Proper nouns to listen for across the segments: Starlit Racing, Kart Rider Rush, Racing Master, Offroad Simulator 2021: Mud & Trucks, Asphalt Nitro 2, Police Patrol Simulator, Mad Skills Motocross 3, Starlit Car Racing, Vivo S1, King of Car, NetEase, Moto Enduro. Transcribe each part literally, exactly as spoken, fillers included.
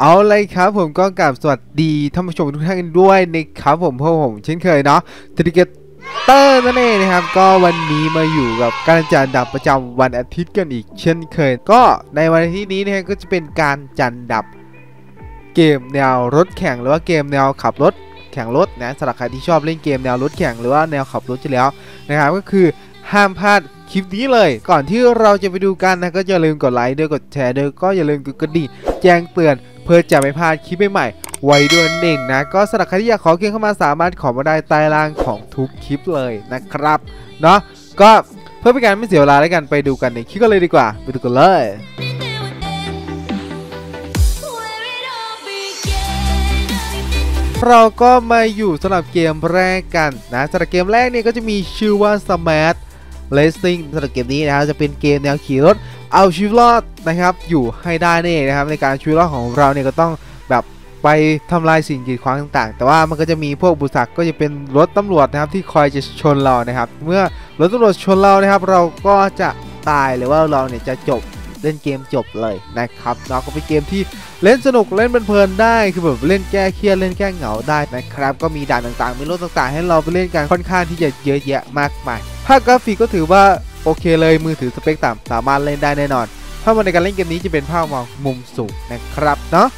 เอาเลยครับผมก็กราบสวัสดีท่านผู้ชมทุกท่านกันด้วยนะครับผมพบผมเช่นเคยเนาะสติกเตอร์นั่นเองนะครับก็วันนี้มาอยู่กับการจัดอันดับประจำวันอาทิตย์กันอีกเช่นเคยก็ในวันอาทิตย์นี้นะครับก็จะเป็นการจัดอันดับเกมแนวรถแข่งหรือว่าเกมแนวขับรถแข่งรถนะสำหรับใครที่ชอบเล่นเกมแนวรถแข่งหรือว่าแนวขับรถอยู่แล้วนะครับก็คือห้ามพลาดคลิปนี้เลยก่อนที่เราจะไปดูกันนะก็อย่าลืมกดไลค์ด้วยกดแชร์ด้วยก็อย่าลืมกดกระดิ่งแจ้งเตือนเพื่อจะไม่พลาดคลิปใหม่ๆไว้ด้วยเองนะก็สำหรับใครที่อยากขอเกมเข้ามาสามารถขอมาได้ใต้ล่างของทุกคลิปเลยนะครับเนาะก็เพื่อเป็นการไม่เสียเวลาแล้วกันไปดูกันในคลิปกันเลยดีกว่าไปดูกันเลยเราก็มาอยู่สำหรับเกมแรกกันนะสำหรับเกมแรกนี่ก็จะมีชื่อว่า Starlit Racing สำหรับเกมนี้นะครับจะเป็นเกมแนวขี่รถเอาชีวิตรอดนะครับอยู่ให้ได้นี่นะครับในการชีวิตรอดของเราเนี่ยก็ต้องแบบไปทำลายสิ่งกีดขวางต่างๆแต่ว่ามันก็จะมีพวกบุษักก็จะเป็นรถตำรวจนะครับที่คอยจะชนเรานะครับเมื่อรถตำรวจชนเรานะครับเราก็จะตายหรือว่าเราเนี่ยจะจบเล่นเกมจบเลยนะครับเนาะก็เป็นเกมที่เล่นสนุกเล่นเพลินๆได้คือแบบเล่นแก้เครียดเล่นแก้เหงาได้นะครับก็มีด่านต่างๆมีรถต่างๆให้เราไปเล่นกันค่อนข้างที่จะเยอะแยะมากมายภาพกราฟิกก็ถือว่าโอเคเลยมือถือสเปคต่ำสามารถเล่นได้แน่นอนภาพในการเล่นเกมนี้จะเป็นภาพมองมุมสูงนะครับเนาะ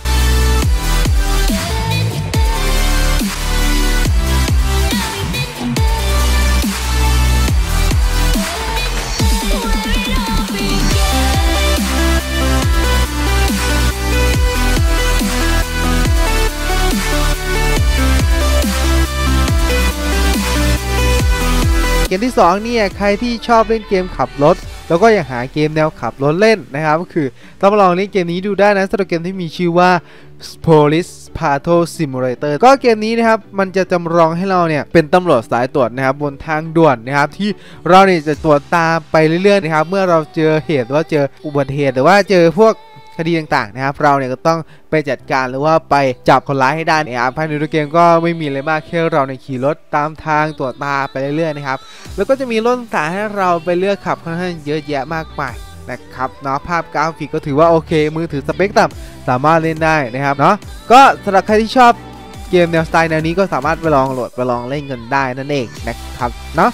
เกมที่สองเนี่ยใครที่ชอบเล่นเกมขับรถแล้วก็อยากหาเกมแนวขับรถเล่นนะครับก็คือต้องลองเล่นเกมนี้ดูได้นะสำหรับเกมที่มีชื่อว่า Police Patrol Simulator ก็เกมนี้นะครับมันจะจำลองให้เราเนี่ยเป็นตำรวจสายตรวจนะครับบนทางด่วนนะครับที่เราเนี่ยจะตรวจตามไปเรื่อยๆนะครับเมื่อเราเจอเหตุว่าเจออุบัติเหตุหรือว่าเจอพวกคดีต่างๆนะครับเราเนี่ยก็ต้องไปจัดการหรือว่าไปจับคนร้ายให้ได้นะครับภายในตัวเกมก็ไม่มีอะไรมากแค่เราในขี่รถตามทางตรวจตาไปเรื่อยๆนะครับแล้วก็จะมีรถต่างๆให้เราไปเลือกขับค่อนข้างเยอะแยะมากมายนะครับเนาะภาพกราฟิกก็ถือว่าโอเคมือถือสเปคต่ำสามารถเล่นได้นะครับเนาะก็สำหรับใครที่ชอบเกมแนวสไตล์แนวนี้ก็สามารถไปลองโหลดไปลองเล่นกันได้นั่นเองนะครับเนาะ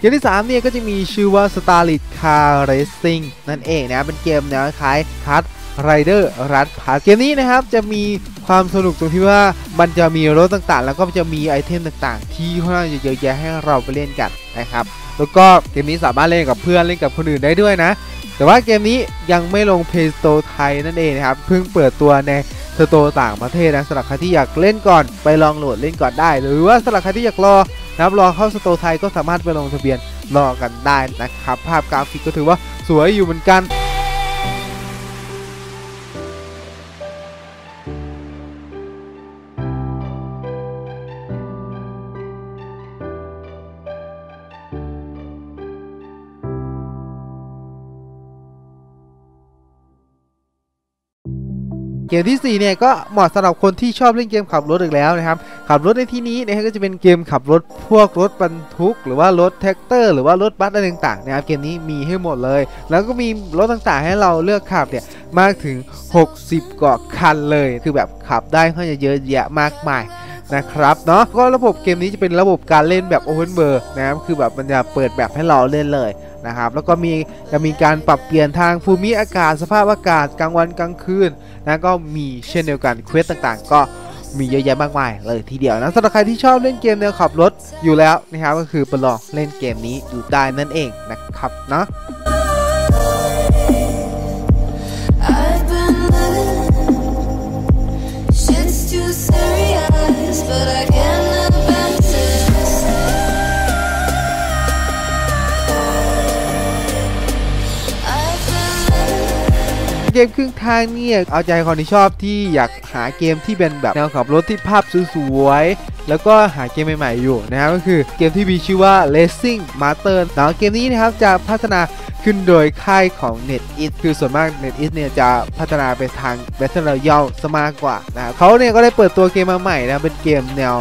เกมที่สามเนี่ยก็จะมีชื่อว่า Starlit Car Racing นั่นเองนะเป็นเกมแนวคล้าย Kart Rider Rush เกมนี้นะครับจะมีความสนุกตรงที่ว่ามันจะมีรถต่างๆแล้วก็จะมีไอเทมต่างๆที่ค่อนข้างเยอะแยะให้เราไปเล่นกันนะครับแล้วก็เกมนี้สามารถเล่นกับเพื่อนเล่นกับคนอื่นได้ด้วยนะแต่ว่าเกมนี้ยังไม่ลง Play Store ไทยนั่นเองนะครับเพิ่งเปิดตัวในสโตร์ต่างประเทศนะสำหรับใครที่อยากเล่นก่อนไปลองโหลดเล่นก่อนได้หรือว่าสำหรับใครที่อยากรอนะครับรอเข้าสโตร์ไทยก็สามารถไปลงทะเบียนรอกันได้นะครับภาพกราฟิกก็ถือว่าสวยอยู่เหมือนกันเกมที่สี่เนี่ยก็เหมาะสำหรับคนที่ชอบเล่นเกมขับรถอีกแล้วนะครับขับรถในที่นี้เนี่ยก็จะเป็นเกมขับรถพวกรถบรรทุกหรือว่ารถแท็กเตอร์หรือว่ารถบัสอะไรต่างๆนะครับเกมนี้มีให้หมดเลยแล้วก็มีรถต่างๆให้เราเลือกขับเนี่ยมากถึงหกสิบกว่าคันเลยคือแบบขับได้ค่อนข้างเยอะแยะมากมายนะครับเนาะก็ระบบเกมนี้จะเป็นระบบการเล่นแบบ Open World นะครับคือแบบมันจะเปิดแบบให้เราเล่นเลยนะครับแล้วก็มีจะมีการปรับเปลี่ยนทางภูมิอากาศสภาพอากาศกลางวันกลางคืนนะก็มีเช่นเดียวกันเควสต่างๆก็มีเยอะแยะมากมายเลยทีเดียวนะสำหรับใครที่ชอบเล่นเกมแนวขับรถอยู่แล้วนะครับก็คือไปลองเล่นเกมนี้อยู่ได้นั่นเองนะครับเนาะเกมครึ่งทางเนี่ยเอาใจคนที่ชอบที่อยากหาเกมที่เป็นแบบแนวขับรถที่ภาพสวยๆแล้วก็หาเกมใหม่ๆอยู่นะครับก็คือเกมที่มีชื่อว่า Racing Master เนาะเกมนี้นะครับจะพัฒนา ขึ้นโดยค่ายของ NetEase คือส่วนมาก NetEase เนี่ยจะพัฒนาไปทาง Battle Royale ซะมากกว่านะครับเขาเนี่ยก็ได้เปิดตัวเกมมาใหม่นะเป็นเกมแนว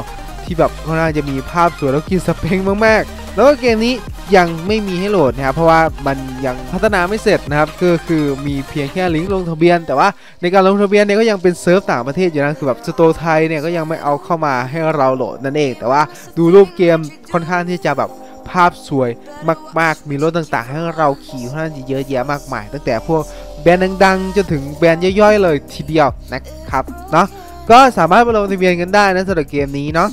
ที่แบบเขาน่าจะมีภาพสวยแล้วกินสเปคมากๆแล้วก็เกมนี้ยังไม่มีให้โหลดนะครับเพราะว่ามันยังพัฒนาไม่เสร็จนะครับก็คือมีเพียงแค่ลิงก์ลงทะเบียนแต่ว่าในการลงทะเบียนเนี่ยก็ยังเป็นเซิร์ฟต่างประเทศอยู่นะคือแบบสโตร์ไทยเนี่ยก็ยังไม่เอาเข้ามาให้เราโหลดนั่นเองแต่ว่าดูรูปเกมค่อนข้างที่จะแบบภาพสวยมากๆมีรถต่างๆให้เราขี่ค่อนข้างเยอะแยะมากมายตั้งแต่พวกแบรนด์ดังๆจนถึงแบรนด์ย่อยๆเลยทีเดียวนะครับเนาะก็สามารถไปลงทะเบียนกันได้นะสำหรับเกมนี้เนาะ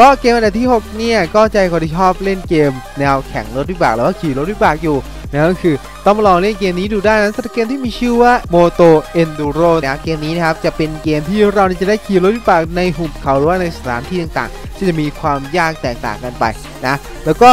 ก็เกมอันดับที่หกเนี่ยก็ใจคนที่ชอบเล่นเกมแนวแข่งรถวิบากแล้วก็ขี่รถวิบากอยู่นะก็คือต้องมาลองเล่นเกมนี้ดูได้นะสำหรับเกมที่มีชื่อว่า Moto Enduro นะเกมนี้นะครับจะเป็นเกมที่เราจะได้ขี่รถวิบากในหุบเขาหรือว่าในสถานที่ต่างๆที่จะมีความยากแตกต่างกันไปนะแล้วก็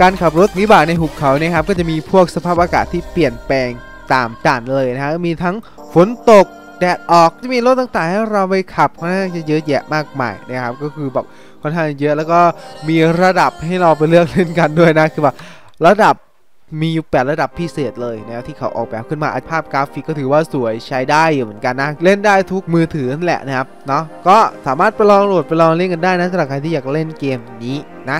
การขับรถวิบากในหุบเขาเนี่ยครับก็จะมีพวกสภาพอากาศที่เปลี่ยนแปลงตามกาลเลยนะฮะมีทั้งฝนตกแดดออกจะมีรถต่างๆให้เราไปขับค่อนข้างจะเยอะแยะมากมายนะครับก็คือแบบค่อนข้างเยอะแล้วก็มีระดับให้เราไปเลือกเล่นกันด้วยนะคือแบบระดับมีอยู่แปดระดับพิเศษเลยนะที่เขาออกแบบขึ้นมาภาพกราฟิกก็ถือว่าสวยใช้ได้อยู่เหมือนกันนะเล่นได้ทุกมือถือนั่นแหละนะครับเนาะก็สามารถไปลองโหลดไปลองเล่นกันได้นะสำหรับใครที่อยากเล่นเกมนี้นะ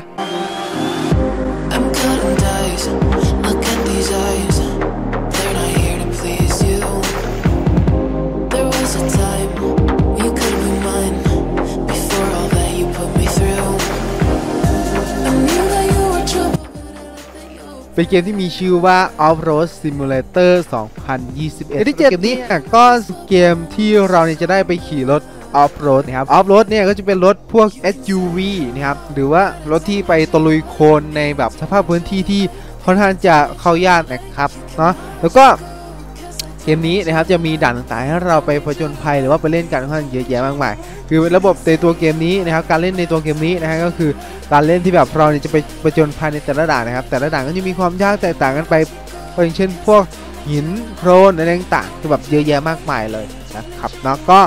เป็นเกมที่มีชื่อว่า Offroad Simulator สองพันยี่สิบเอ็ด เกมที่เจ็ดนี้ก็เกมที่เราเนี่ยจะได้ไปขี่รถ Offroad นะครับ Offroad เนี่ยก็จะเป็นรถพวก เอส ยู วี นะครับหรือว่ารถที่ไปตะลุยโคลนในแบบสภาพพื้นที่ที่ค่อนข้างจะเข้ายากนะครับเนาะแล้วก็เกมนี้นะครับจะมีด่านต่างๆให้เราไปผจญภัยหรือว่าไปเล่นกันค่อนข้างเยอะแยะมากมายคือระบบในตัวเกมนี้นะครับการเล่นในตัวเกมนี้นะฮะก็คือการเล่นที่แบบเราเนี่ยจะไปผจญภัยในแต่ละด่านนะครับแต่ละด่านก็จะมีความยากแตกต่างกันไปอย่างเช่นพวกหินโคลนอะไรต่างๆคือแบบเยอะแยะมากมายเลยนะครับเนาะก็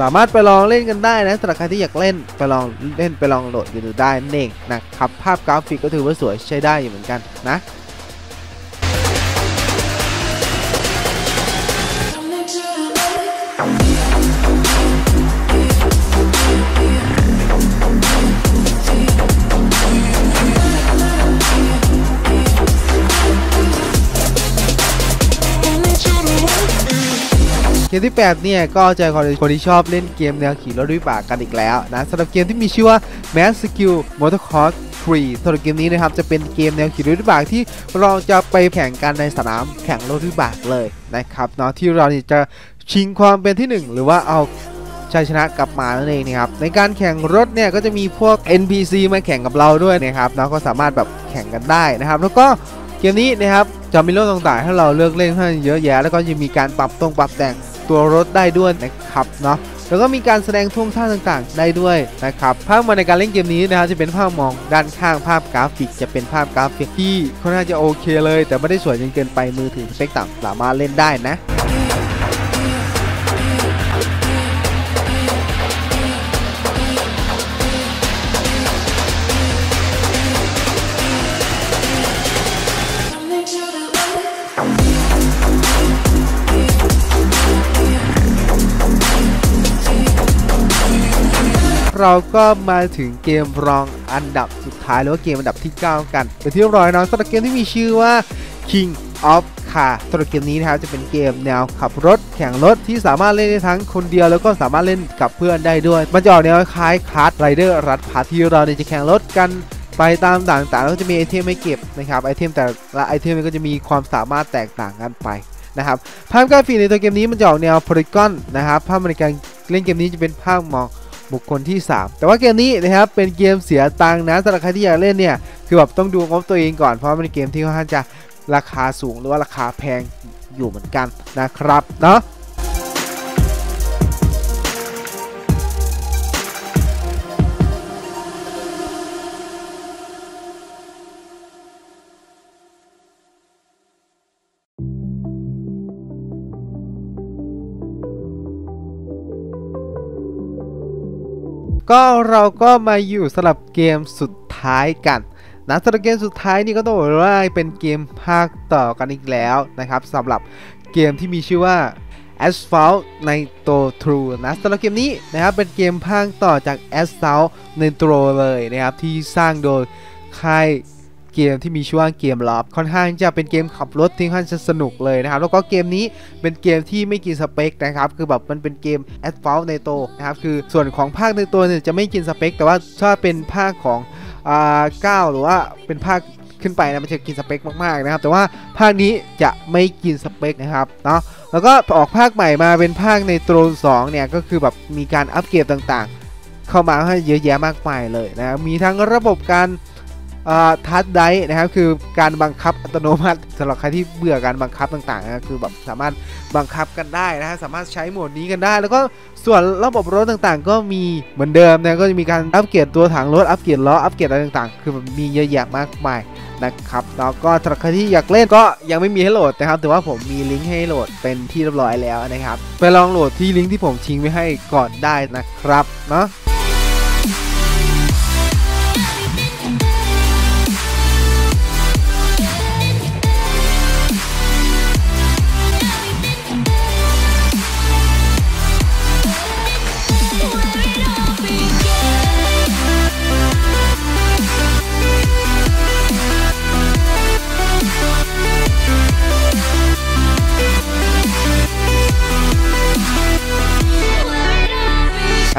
สามารถไปลองเล่นกันได้นะสำหรับใครที่อยากเล่นไปลองเล่นไปลองโหลดกันดูได้นั่นเองนะครับภาพกราฟิกก็ถือว่าสวยใช้ได้อยู่เหมือนกันนะเกมที่แปดเนี่ยก็จะคนที่ชอบเล่นเกมแนวขี่รถวิบากกันอีกแล้วนะสำหรับเกมที่มีชื่อว่า Mad Skills Motocross สำหรับเกมนี้นะครับจะเป็นเกมแนวขี่รถวิบากที่เราจะไปแข่งกันในสนามแข่งรถวิบากเลยนะครับเนาะที่เราจะชิงความเป็นที่หนึ่งหรือว่าเอาชัยชนะกลับมานั่นเองนะครับในการแข่งรถเนี่ยก็จะมีพวก เอ็น พี ซี มาแข่งกับเราด้วยนะครับเนาะก็สามารถแบบแข่งกันได้นะครับแล้วก็เกมนี้นะครับจะมีรถต่างๆให้เราเลือกเล่นให้เยอะแยะแล้วก็จะมีการปรับตรงปรับแต่งตัวรถได้ด้วยนะครับเนาะแล้วก็มีการแสดงท่วงท่าต่างๆได้ด้วยนะครับภาพมองในการเล่นเกมนี้นะครับจะเป็นภาพมองด้านข้างภาพกราฟิกจะเป็นภาพกราฟิกที่ค่อนข้างจะโอเคเลยแต่ไม่ได้สวยจนเกินไปมือถือสเปคต่ำสามารถเล่นได้นะเราก็มาถึงเกมรองอันดับสุดท้ายหรือว่าเกมอันดับที่เก้ากันเป็นที่ร้อยน้องสำหรับเกมที่มีชื่อว่า King of Car สำหรับเกมนี้นะครับจะเป็นเกมแนวขับรถแข่งรถที่สามารถเล่นได้ทั้งคนเดียวแล้วก็สามารถเล่นกับเพื่อนได้ด้วยมันจะออกแนวคล้าย Kart Rider Rush ที่เราเนี่ยจะแข่งรถกันไปตามด่านต่างๆแล้วก็จะมีไอเทมให้เก็บนะครับไอเทมแต่ละไอเทมก็จะมีความสามารถแตกต่างกันไปนะครับภาพกราฟิกในตัวเกมนี้มันจะออกแนว Polygon นะครับภาพในการเล่นเกมนี้จะเป็นภาพมองบุคคลที่สามแต่ว่าเกมนี้นะครับเป็นเกมเสียตังค์นะสำหรับใครที่อยากเล่นเนี่ยคือแบบต้องดูงบตัวเองก่อนเพราะมันเป็นเกมที่ค่อนข้างจะราคาสูงหรือว่าราคาแพงอยู่เหมือนกันนะครับเนาะ ก็เราก็มาอยู่สำหรับเกมสุดท้ายกันนะสำหรับเกมสุดท้ายนี่ก็ต้องบอกว่าเป็นเกมภาคต่อกันอีกแล้วนะครับสำหรับเกมที่มีชื่อว่า Asphalt Nitro ทู นะสำหรับเกมนี้นะครับเป็นเกมภาคต่อจาก Asphalt Nitro เลยนะครับที่สร้างโดยค่ายเกมที่มีชื่อว่าเกมล็อบค่อนข้างจะเป็นเกมขับรถที่ค่อนข้างสนุกเลยนะครับแล้วก็เกมนี้เป็นเกมที่ไม่กินสเปคนะครับคือแบบมันเป็นเกม Asphalt Nitro นะครับคือส่วนของภาคในตัวเนี่ยจะไม่กินสเปคแต่ว่าถ้าเป็นภาคของอ่าเก้าหรือว่าเป็นภาคขึ้นไปนะมันจะกินสเปคมากๆนะครับแต่ว่าภาคนี้จะไม่กินสเปคนะครับเนาะแล้วก็ออกภาคใหม่มาเป็นภาคในโตรนสองเนี่ยก็คือแบบมีการอัปเกรดต่างๆเข้ามาให้เยอะแยะมากมายเลยนะมีทั้งระบบการทัชไดส์นะครับคือการบังคับอัตโนมัติสำหรับใครที่เบื่อการบังคับต่างๆนะคือแบบสามารถบังคับกันได้นะฮะสามารถใช้โหมดนี้กันได้แล้วก็ส่วนระบบรถต่างๆก็มีเหมือนเดิมนะก็จะมีการอัปเกรดตัวถังรถอัปเกรดล้ออัปเกรดอะไรต่างๆคือมีเยอะแยะมากมายนะครับแล้วก็สำหรับใครที่อยากเล่นก็ยังไม่มีให้โหลดนะครับแต่ว่าผมมีลิงก์ให้โหลดเป็นที่เรียบร้อยแล้วนะครับไปลองโหลดที่ลิงก์ที่ผมทิ้งไว้ให้ก่อนได้นะครับเนาะ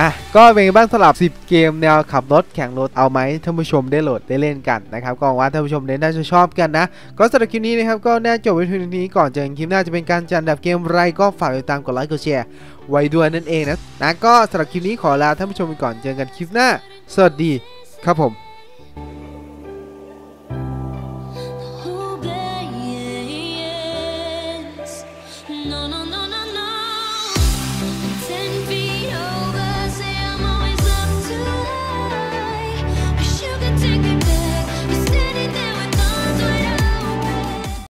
อ่ะก็เป็นบ้างสลับสิบเกมแนวขับรถแข่งรถเอาไหมท่านผู้ชมได้โหลดได้เล่นกันนะครับก็หวังว่าท่านผู้ชมน่าจะชอบกันนะก็สำหรับคลิปนี้นะครับก็น่าจบไว้เพียงเท่านี้ก่อนเจอกันคลิปหน้าจะเป็นการจัดอันดับเกมไรก็ฝากติดตามกดไลค์กดแชร์ไว้ด้วยนั่นเองนะนะก็สำหรับคลิปนี้ขอลาท่านผู้ชมไปก่อนเจอกันคลิปหน้าสวัสดีครับผม